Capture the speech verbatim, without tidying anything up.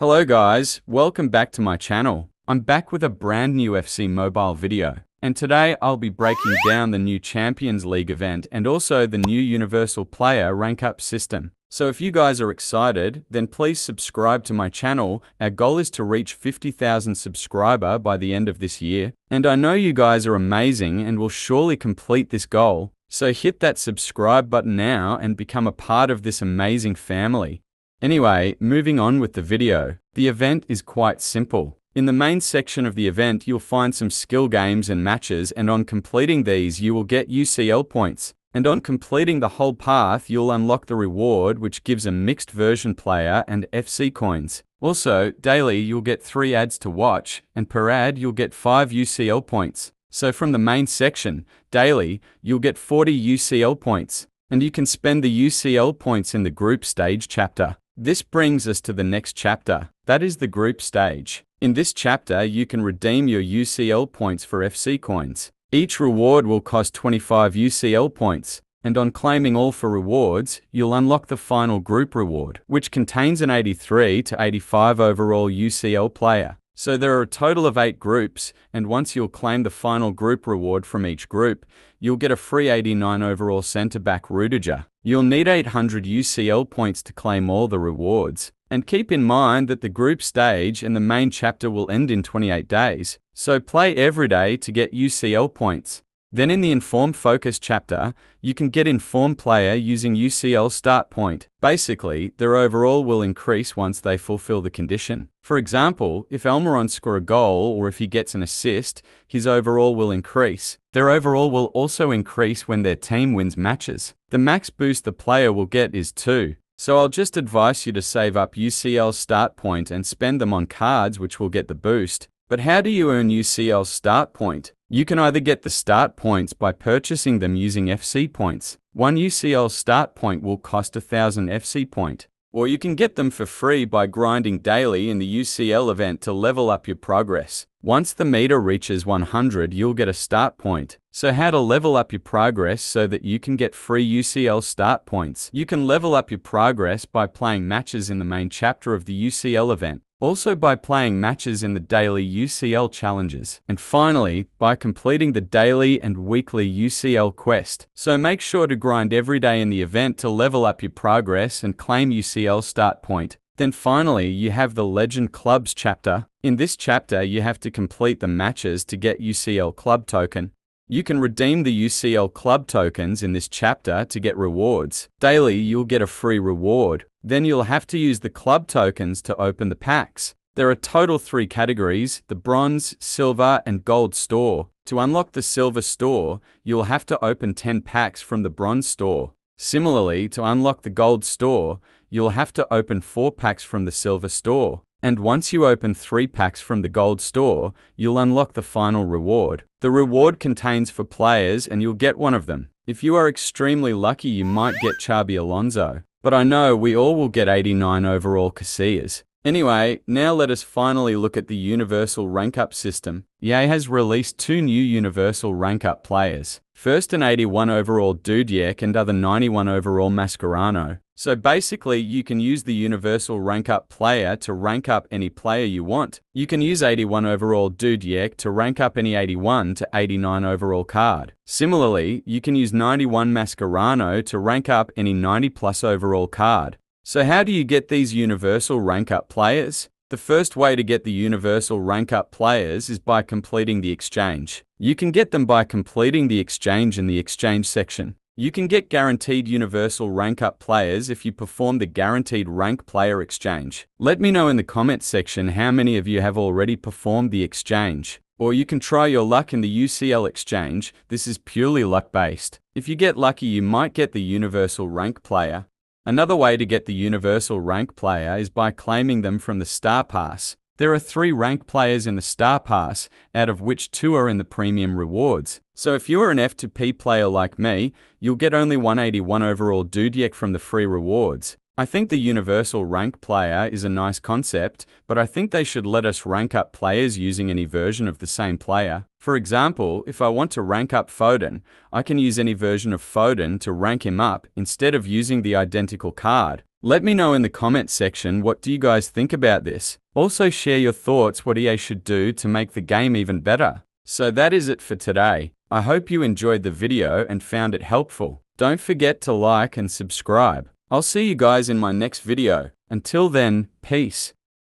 Hello guys, welcome back to my channel. I'm back with a brand new F C Mobile video, and today I'll be breaking down the new Champions League event and also the new Universal Player rank up system. So if you guys are excited, then please subscribe to my channel. Our goal is to reach fifty thousand subscribers by the end of this year, and I know you guys are amazing and will surely complete this goal. So hit that subscribe button now and become a part of this amazing family. Anyway, moving on with the video. The event is quite simple. In the main section of the event you'll find some skill games and matches, and on completing these you will get U C L points. And on completing the whole path you'll unlock the reward, which gives a mixed version player and F C coins. Also, daily you'll get three ads to watch, and per ad you'll get five U C L points. So from the main section, daily, you'll get forty U C L points. And you can spend the U C L points in the group stage chapter. This brings us to the next chapter, that is the group stage. In this chapter you can redeem your U C L points for F C coins. Each reward will cost twenty-five U C L points, and on claiming all for rewards, you'll unlock the final group reward, which contains an eighty-three to eighty-five overall U C L player. So there are a total of eight groups, and once you'll claim the final group reward from each group, you'll get a free eighty-nine overall centre-back Rudiger. You'll need eight hundred U C L points to claim all the rewards. And keep in mind that the group stage and the main chapter will end in twenty-eight days, so play every day to get U C L points. Then in the Inform Focus chapter, you can get Inform Player using U C L start point. Basically, their overall will increase once they fulfill the condition. For example, if Elmiron score a goal or if he gets an assist, his overall will increase. Their overall will also increase when their team wins matches. The max boost the player will get is two. So I'll just advise you to save up U C L start point and spend them on cards which will get the boost. But how do you earn U C L start point? You can either get the start points by purchasing them using F C points. One U C L start point will cost one thousand F C point. Or you can get them for free by grinding daily in the U C L event to level up your progress. Once the meter reaches one hundred, you'll get a start point. So how to level up your progress so that you can get free U C L start points? You can level up your progress by playing matches in the main chapter of the U C L event. Also by playing matches in the daily U C L challenges. And finally, by completing the daily and weekly U C L quest. So make sure to grind every day in the event to level up your progress and claim U C L start point. Then finally, you have the Legend Clubs chapter. In this chapter, you have to complete the matches to get U C L club token. You can redeem the U C L club tokens in this chapter to get rewards. Daily, you'll get a free reward. Then you'll have to use the club tokens to open the packs. There are total three categories, the bronze, silver and gold store. To unlock the silver store, you'll have to open ten packs from the bronze store. Similarly, to unlock the gold store, you'll have to open four packs from the silver store. And once you open three packs from the gold store, you'll unlock the final reward. The reward contains four players and you'll get one of them. If you are extremely lucky you might get Chabi Alonso. But I know we all will get eighty-nine overall Casillas. Anyway, now let us finally look at the Universal rank up system. E A has released two new Universal rank up players. First, an eighty-one overall Dudek and other ninety-one overall Mascherano. So basically you can use the Universal rank up player to rank up any player you want. You can use eighty-one overall Dudek to rank up any eighty-one to eighty-nine overall card. Similarly, you can use ninety-one Mascherano to rank up any ninety plus overall card. So how do you get these Universal rank up players? The first way to get the Universal rank up players is by completing the exchange. You can get them by completing the exchange in the exchange section. You can get guaranteed Universal rank up players if you perform the guaranteed rank player exchange. Let me know in the comments section how many of you have already performed the exchange. Or you can try your luck in the U C L exchange. This is purely luck based. If you get lucky you might get the Universal rank player. Another way to get the Universal rank player is by claiming them from the Star Pass. There are three rank players in the Star Pass, out of which two are in the premium rewards. So if you are an F two P player like me, you'll get only one eighty-one overall Dudek from the free rewards. I think the Universal rank player is a nice concept, but I think they should let us rank up players using any version of the same player. For example, if I want to rank up Foden, I can use any version of Foden to rank him up instead of using the identical card. Let me know in the comments section what do you guys think about this. Also share your thoughts what E A should do to make the game even better. So that is it for today. I hope you enjoyed the video and found it helpful. Don't forget to like and subscribe. I'll see you guys in my next video. Until then, peace.